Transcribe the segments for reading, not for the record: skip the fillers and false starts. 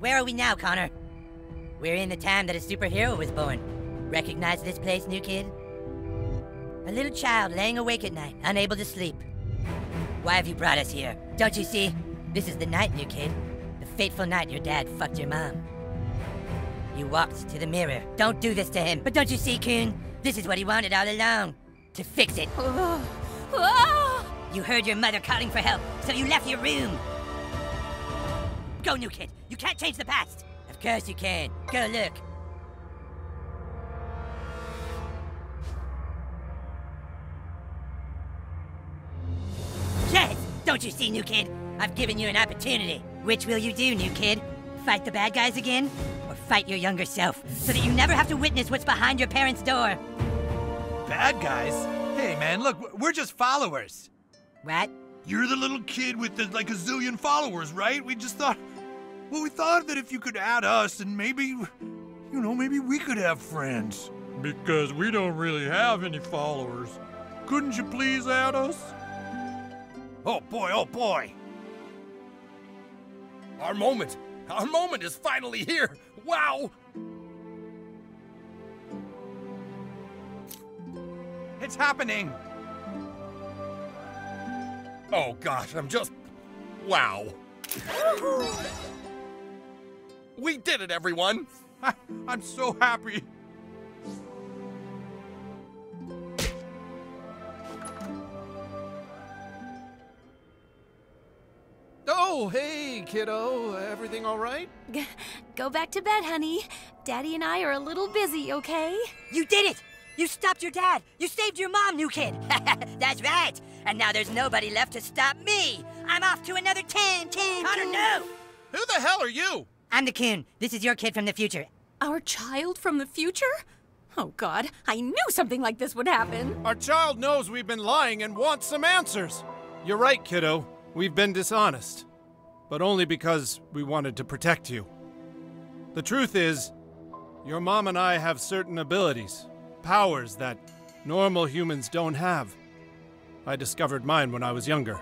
Where are we now, Connor? We're in the time that a superhero was born. Recognize this place, new kid? A little child laying awake at night, unable to sleep. Why have you brought us here? Don't you see? This is the night, new kid. The fateful night your dad fucked your mom. You walked to the mirror. Don't do this to him. But don't you see, Coon? This is what he wanted all along. To fix it. Oh. Oh. You heard your mother calling for help, so you left your room. Go, new kid. You can't change the past. Of course you can. Go look. Yes! Don't you see, new kid? I've given you an opportunity. Which will you do, new kid? Fight the bad guys again? Or fight your younger self, so that you never have to witness what's behind your parents' door? Bad guys? Hey, man, look, we're just followers. What? You're the little kid with, like, a zillion followers, right? We just thought... Well, we thought that if you could add us, and maybe, you know, maybe we could have friends. Because we don't really have any followers. Couldn't you please add us? Oh boy, oh boy. Our moment is finally here. Wow. It's happening. Oh gosh, I'm just, wow. We did it, everyone! I'm so happy! Oh, hey, kiddo. Everything all right? Go back to bed, honey. Daddy and I are a little busy, okay? You did it! You stopped your dad! You saved your mom, new kid! That's right! And now there's nobody left to stop me! I'm off to another ten. Connor, no! Who the hell are you? I'm the Coon. This is your kid from the future. Our child from the future? Oh, God, I knew something like this would happen. Our child knows we've been lying and wants some answers. You're right, kiddo. We've been dishonest. But only because we wanted to protect you. The truth is, your mom and I have certain abilities, powers that normal humans don't have. I discovered mine when I was younger.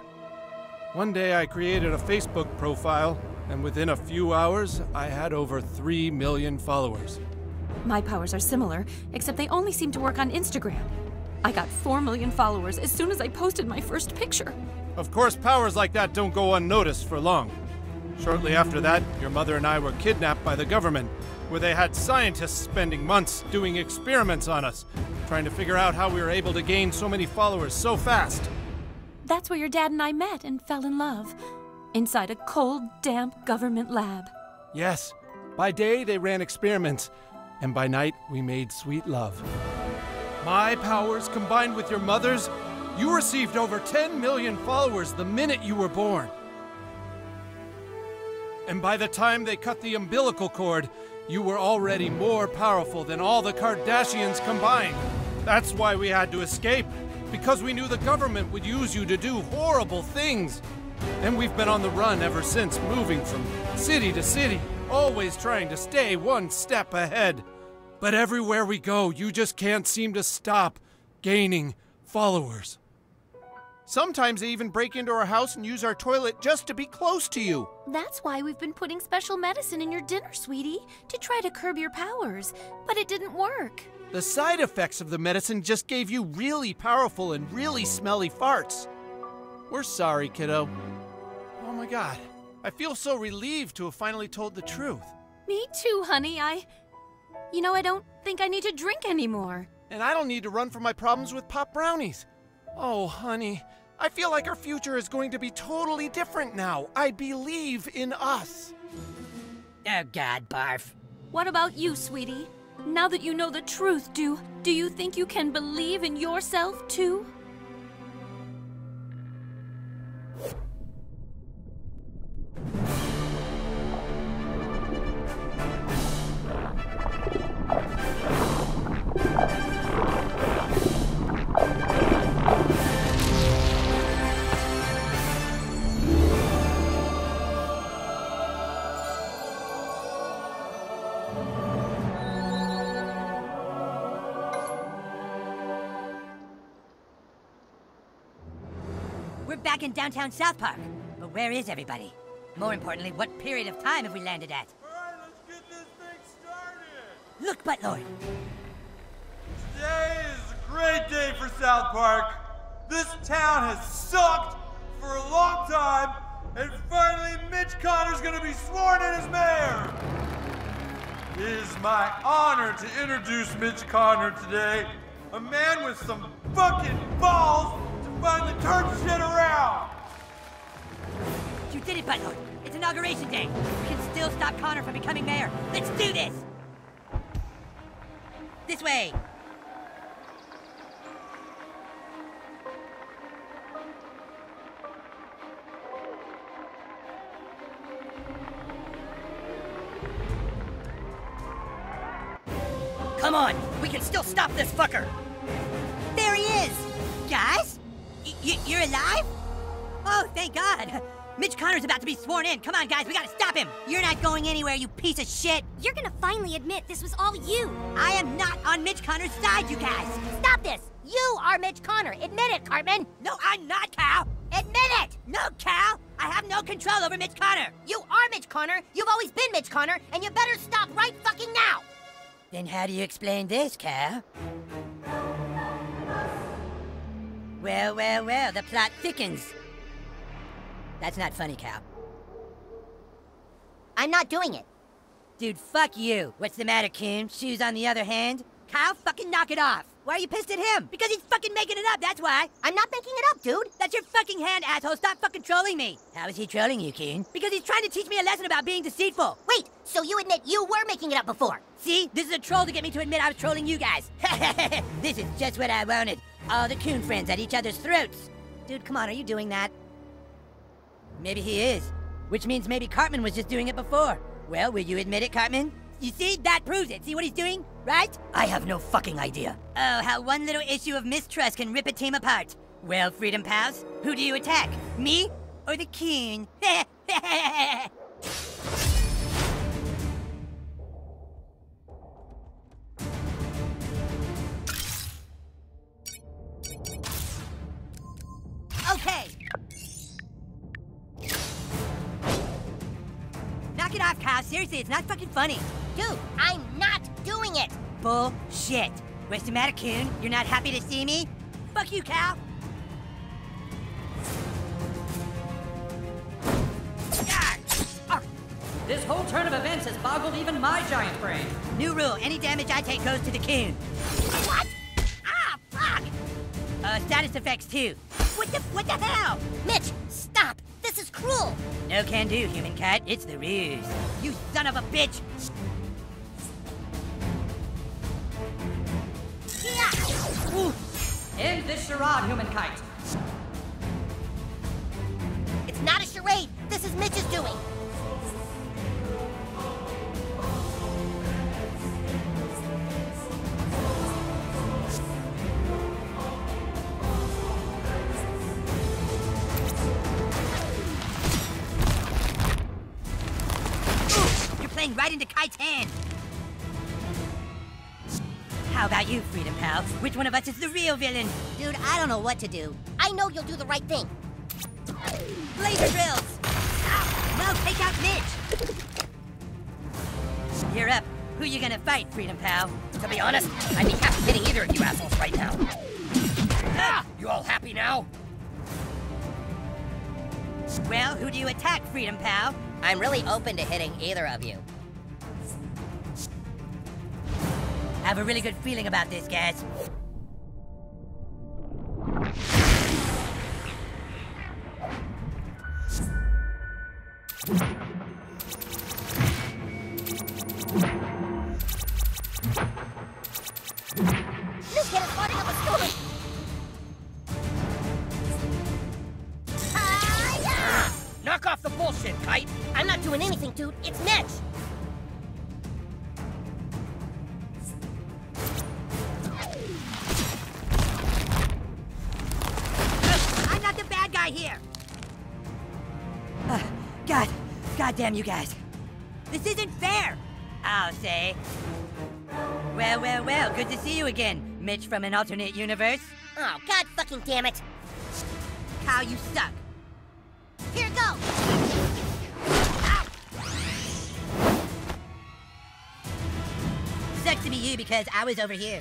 One day I created a Facebook profile, and within a few hours, I had over 3 million followers. My powers are similar, except they only seem to work on Instagram. I got 4 million followers as soon as I posted my first picture. Of course, powers like that don't go unnoticed for long. Shortly after that, your mother and I were kidnapped by the government, where they had scientists spending months doing experiments on us, trying to figure out how we were able to gain so many followers so fast. That's where your dad and I met and fell in love. Inside a cold, damp government lab. Yes. By day, they ran experiments, and by night, we made sweet love. My powers combined with your mother's, you received over 10 million followers the minute you were born. And by the time they cut the umbilical cord, you were already more powerful than all the Kardashians combined. That's why we had to escape, because we knew the government would use you to do horrible things. And we've been on the run ever since, moving from city to city, always trying to stay one step ahead. But everywhere we go, you just can't seem to stop gaining followers. Sometimes they even break into our house and use our toilet just to be close to you. That's why we've been putting special medicine in your dinner, sweetie, to try to curb your powers. But it didn't work. The side effects of the medicine just gave you really powerful and really smelly farts. We're sorry, kiddo. Oh my God, I feel so relieved to have finally told the truth. Me too, honey. You know, I don't think I need to drink anymore. And I don't need to run from my problems with Pop Brownies. Oh, honey, I feel like our future is going to be totally different now. I believe in us. Oh God, barf. What about you, sweetie? Now that you know the truth, do you think you can believe in yourself too? Back in downtown South Park. But where is everybody? More importantly, what period of time have we landed at? Look, my lord. Today is a great day for South Park. This town has sucked for a long time, and finally Mitch Connor's gonna be sworn in as mayor. It is my honor to introduce Mitch Connor today, a man with some fucking balls to finally turn shit around. You did it, my lord. It's inauguration day. We can still stop Connor from becoming mayor. Let's do this. This way. Come on! We can still stop this fucker! There he is! Guys? You're alive? Oh, thank God! Mitch Connor's about to be sworn in! Come on, guys, we gotta stop him! You're not going anywhere, you piece of shit! You're gonna finally admit this was all you! I am not on Mitch Connor's side, you guys! Stop this! You are Mitch Connor! Admit it, Cartman! No, I'm not, Cal! Admit it! No, Cal! I have no control over Mitch Connor! You are Mitch Connor! You've always been Mitch Connor! And you better stop right fucking now! Then how do you explain this, Cal? Well, the plot thickens. That's not funny, Cal. I'm not doing it. Dude, fuck you. What's the matter, Coon? Shoes on the other hand? Cal, fucking knock it off. Why are you pissed at him? Because he's fucking making it up, that's why. I'm not making it up, dude. That's your fucking hand, asshole. Stop fucking trolling me. How is he trolling you, Coon? Because he's trying to teach me a lesson about being deceitful. Wait, so you admit you were making it up before? See, this is a troll to get me to admit I was trolling you guys. This is just what I wanted. All the Coon friends at each other's throats. Dude, come on, are you doing that? Maybe he is. Which means maybe Cartman was just doing it before. Well, will you admit it, Cartman? You see? That proves it. See what he's doing? Right? I have no fucking idea. Oh, how one little issue of mistrust can rip a team apart. Well, Freedom Pals, who do you attack? Me or the Coon? Okay. Knock it off, Kyle. Seriously, it's not fucking funny. Dude, I'm not doing it! Bullshit. What's the matter, Coon? You're not happy to see me? Fuck you, Cal! This whole turn of events has boggled even my giant brain. New rule, any damage I take goes to the Coon. What? Ah, fuck! Status effects too. What the hell? Mitch, stop! This is cruel! No can do, human cat. It's the ruse. You son of a bitch! End this charade, human kite. It's not a charade. This is Mitch's doing. Ooh, you're playing right into Kite's hand. How about you, Freedom Pals? Which one of us is the real villain? Dude, I don't know what to do. I know you'll do the right thing. Blazer drills! Ow. Well, take out Mitch! You're up. Who you gonna fight, Freedom Pal? To be honest, I'd be happy hitting either of you assholes right now. Ah! You all happy now? Well, who do you attack, Freedom Pal? I'm really open to hitting either of you. I have a really good feeling about this, guys. This kid is fighting up a story. Hi-ya! Knock off the bullshit, Kite. I'm not doing anything, dude. It's Mitch. Here. Goddamn you guys. This isn't fair, I'll say. Well, good to see you again, Mitch from an alternate universe. Oh, god fucking damn it. Kyle, you suck. Here it goes. Ow. Suck to be you because I was over here.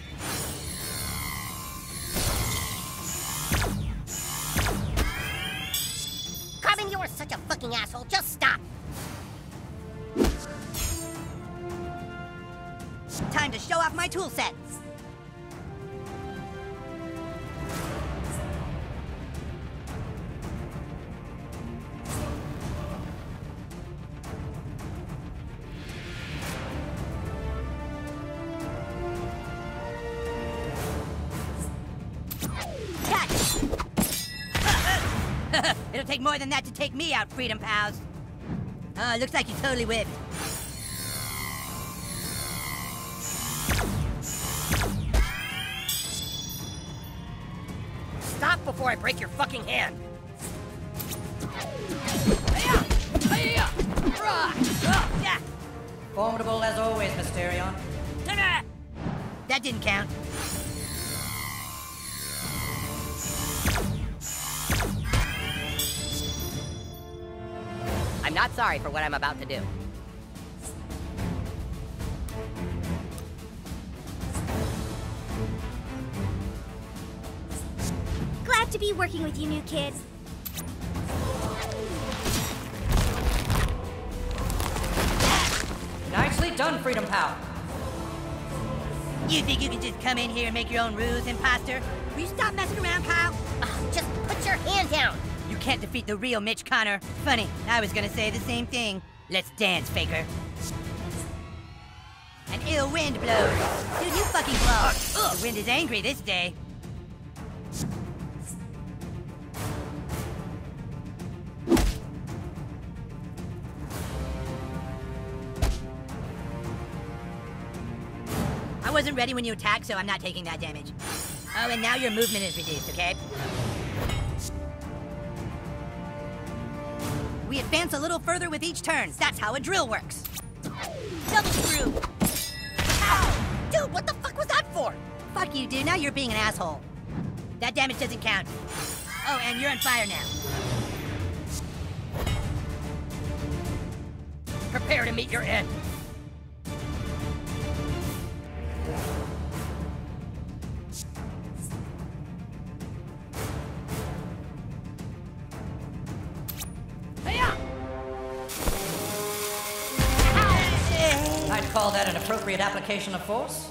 Carmen, you are such a fucking asshole. Just stop. Time to show off my tool sets. It'll take more than that to take me out, Freedom Pals. Looks like you totally whipped. Stop before I break your fucking hand. Formidable as always, Mysterion. That didn't count. I'm not sorry for what I'm about to do. Glad to be working with you new kids. Nicely done, Freedom Pal. You think you can just come in here and make your own rules, imposter? Will you stop messing around, Kyle? Just put your hand down. You can't defeat the real Mitch Connor. Funny, I was gonna say the same thing. Let's dance, faker. An ill wind blows. Dude, you fucking blow. The wind is angry this day. I wasn't ready when you attacked, so I'm not taking that damage. Oh, and now your movement is reduced, okay? We advance a little further with each turn. That's how a drill works. Double screw. Ow! Dude, what the fuck was that for? Fuck you, dude. Now you're being an asshole. That damage doesn't count. Oh, and you're on fire now. Prepare to meet your end. Call that an appropriate application of force?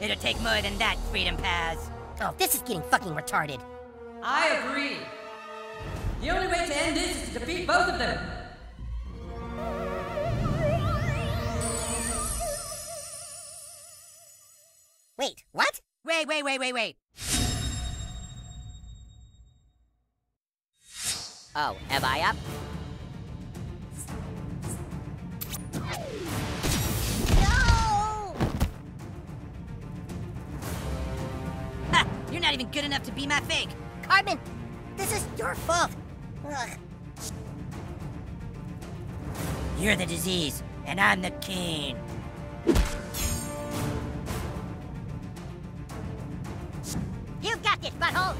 It'll take more than that, Freedom Pals. Oh, this is getting fucking retarded. I agree. The only way to end this is to defeat both of them. Wait, what? Wait. Oh, am I up? No! Ha! You're not even good enough to be my fake. Carmen, this is your fault. Ugh. You're the disease, and I'm the king. You've got this, butthole.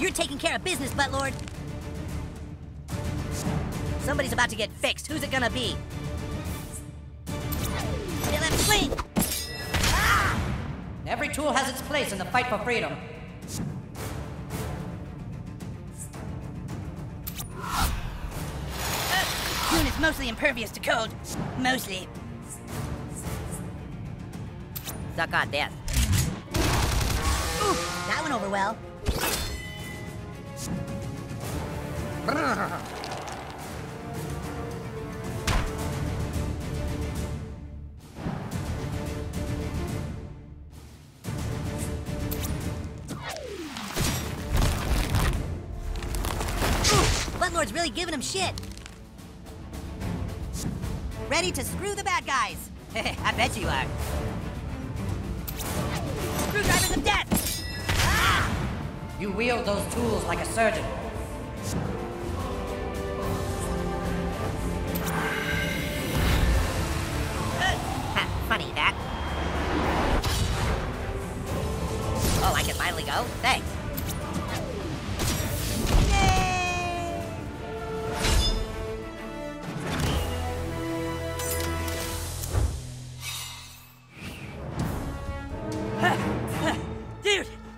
You're taking care of business, buttlord. Somebody's about to get fixed. Who's it gonna be? Every tool has its place in the fight for freedom. Coon is mostly impervious to cold. Mostly. Suck on this. Ooh, that went over well. Buttlord's really giving him shit. Ready to screw the bad guys. I bet you are. Screwdrivers of death! Ah! You wield those tools like a surgeon. Funny that. No, thanks.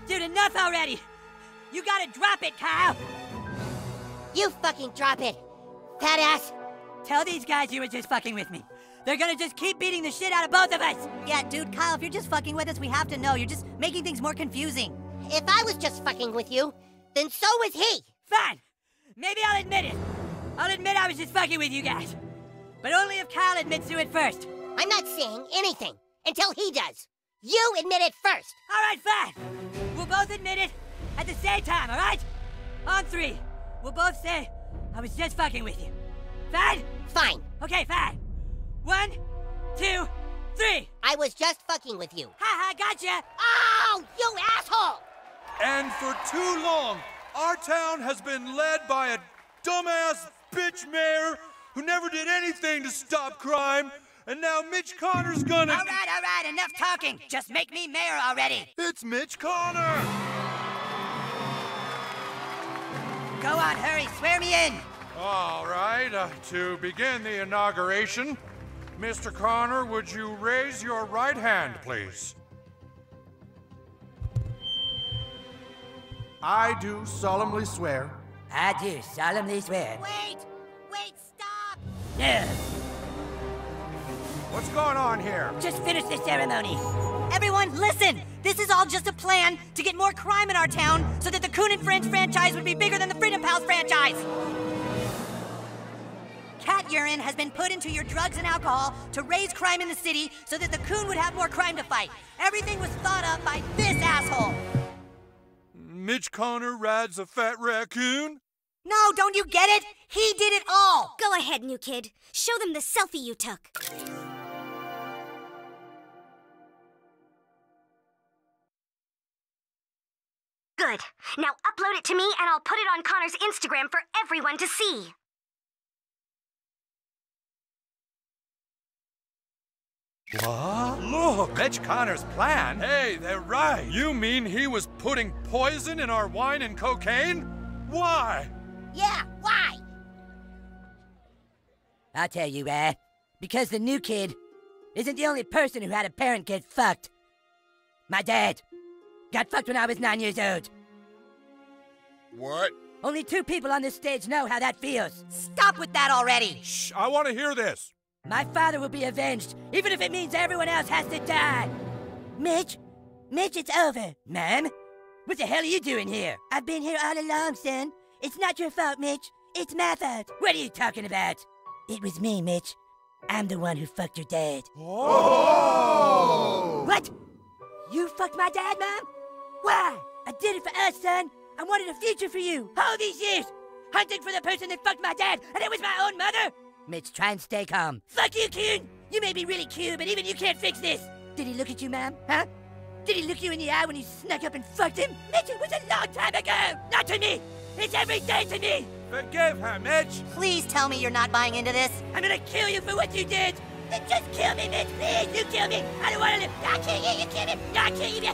Dude, enough already! You gotta drop it, Kyle! You fucking drop it, fat ass! Tell these guys you were just fucking with me. They're gonna just keep beating the shit out of both of us! Yeah, dude, Kyle, if you're just fucking with us, we have to know. You're just making things more confusing. If I was just fucking with you, then so was he! Fine! Maybe I'll admit it. I'll admit I was just fucking with you guys. But only if Kyle admits to it first. I'm not saying anything until he does. You admit it first! Alright, fine! We'll both admit it at the same time, alright? On three, we'll both say, I was just fucking with you. Fine? Fine. Okay, fine. 1, 2, 3. I was just fucking with you. Haha, gotcha. Oh, you asshole! And for too long, our town has been led by a dumbass bitch mayor who never did anything to stop crime, and now Mitch Connor's gonna— all right, enough talking. Just make me mayor already. It's Mitch Connor! Go on, hurry, swear me in. All right, to begin the inauguration, Mr. Connor, would you raise your right hand, please? I do solemnly swear. I do solemnly swear. Wait! Wait, stop! No. What's going on here? Just finish the ceremony. Everyone, listen! This is all just a plan to get more crime in our town so that the Coon and Friends franchise would be bigger than the Freedom Pals franchise! Cat urine has been put into your drugs and alcohol to raise crime in the city so that the Coon would have more crime to fight. Everything was thought up by this asshole. Mitch Connor rides a fat raccoon? No, don't you get it? He did it all. Go ahead, new kid. Show them the selfie you took. Good. Now upload it to me and I'll put it on Connor's Instagram for everyone to see. What? Look, Mitch Connor's plan? Hey, they're right. You mean he was putting poison in our wine and cocaine? Why? Yeah, why? I'll tell you why. Because the new kid isn't the only person who had a parent get fucked. My dad got fucked when I was 9 years old. What? Only 2 people on this stage know how that feels. Stop with that already. Shh, I want to hear this. My father will be avenged, even if it means everyone else has to die! Mitch, it's over. Ma'am? What the hell are you doing here? I've been here all along, son. It's not your fault, Mitch. It's my fault. What are you talking about? It was me, Mitch. I'm the one who fucked your dad. Oh! What? You fucked my dad, Mom? Why? I did it for us, son. I wanted a future for you. All these years, hunting for the person that fucked my dad, and it was my own mother? Mitch, try and stay calm. Fuck you, Coon! You may be really cute, but even you can't fix this! Did he look at you, ma'am? Huh? Did he look you in the eye when you snuck up and fucked him? Mitch, it was a long time ago! Not to me! It's every day to me! Forgive her, Mitch! Please tell me you're not buying into this. I'm gonna kill you for what you did! Then just kill me, Mitch! Please, you kill me! I don't wanna live! I'll kill you! You kill me! I'll kill you!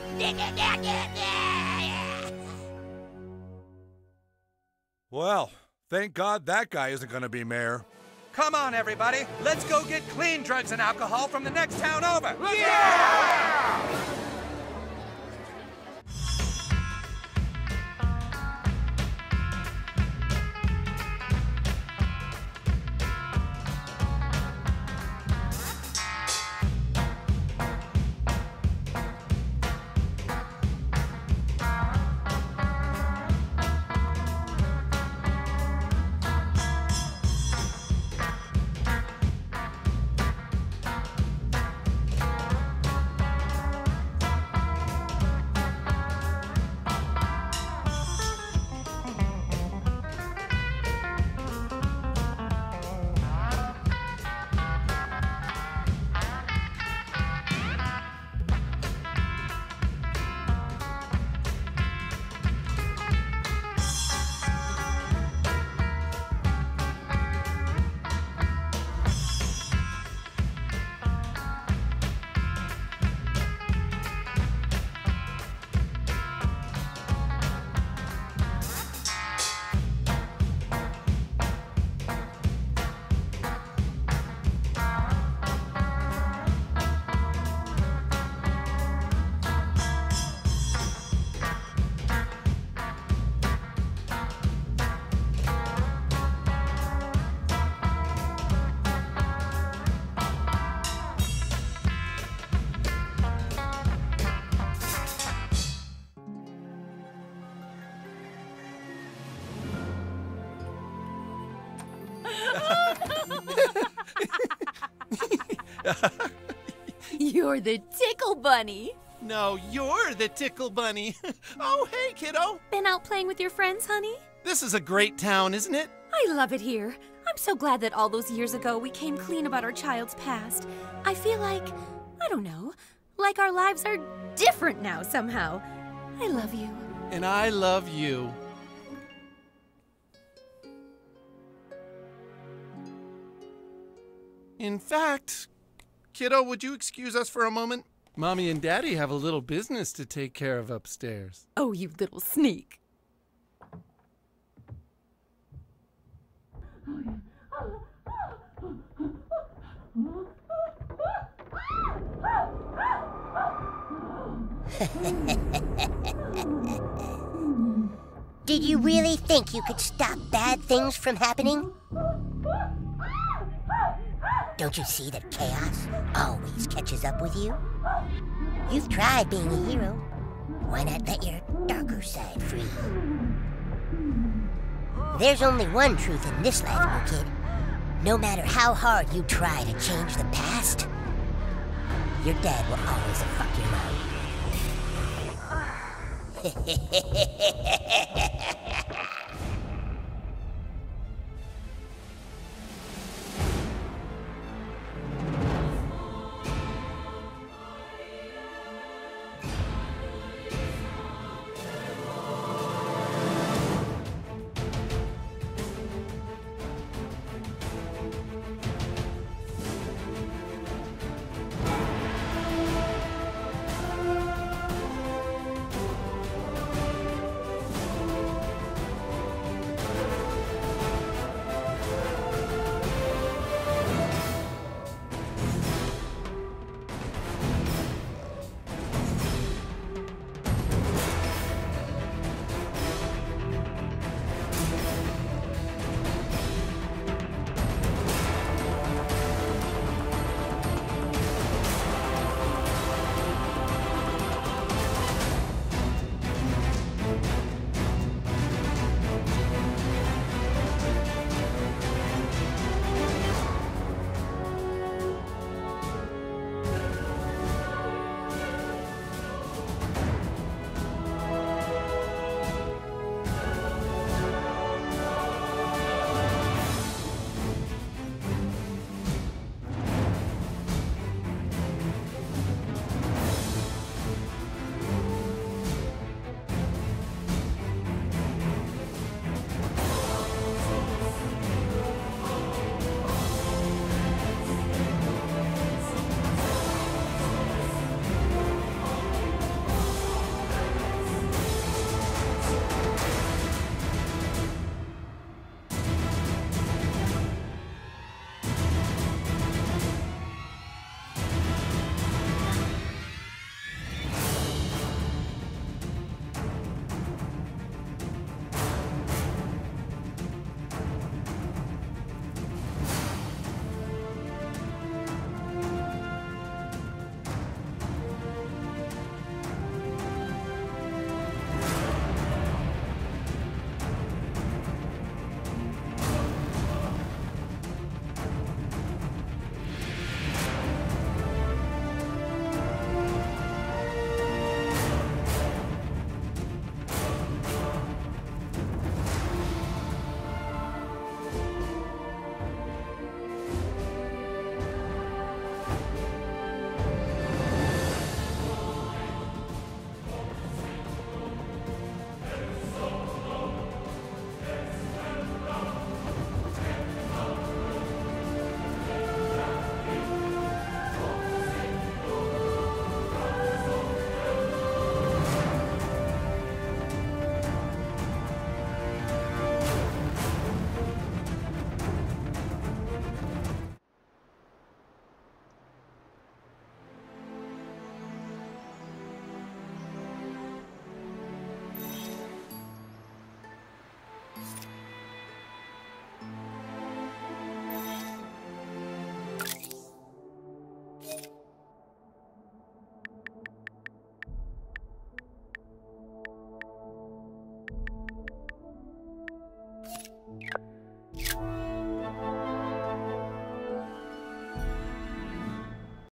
Well, thank God that guy isn't gonna be mayor. Come on, everybody. Let's go get clean drugs and alcohol from the next town over. Yeah! You're the tickle bunny. No, you're the tickle bunny. Oh, hey, kiddo. Been out playing with your friends, honey? This is a great town, isn't it? I love it here. I'm so glad that all those years ago we came clean about our child's past. I feel like, I don't know, like our lives are different now somehow. I love you. And I love you. In fact, kiddo, would you excuse us for a moment? Mommy and Daddy have a little business to take care of upstairs. Oh, you little sneak. Did you really think you could stop bad things from happening? Don't you see that chaos always catches up with you? You've tried being a hero. Why not let your darker side free? There's only one truth in this life, little kid. No matter how hard you try to change the past, your dad will always fuck you up.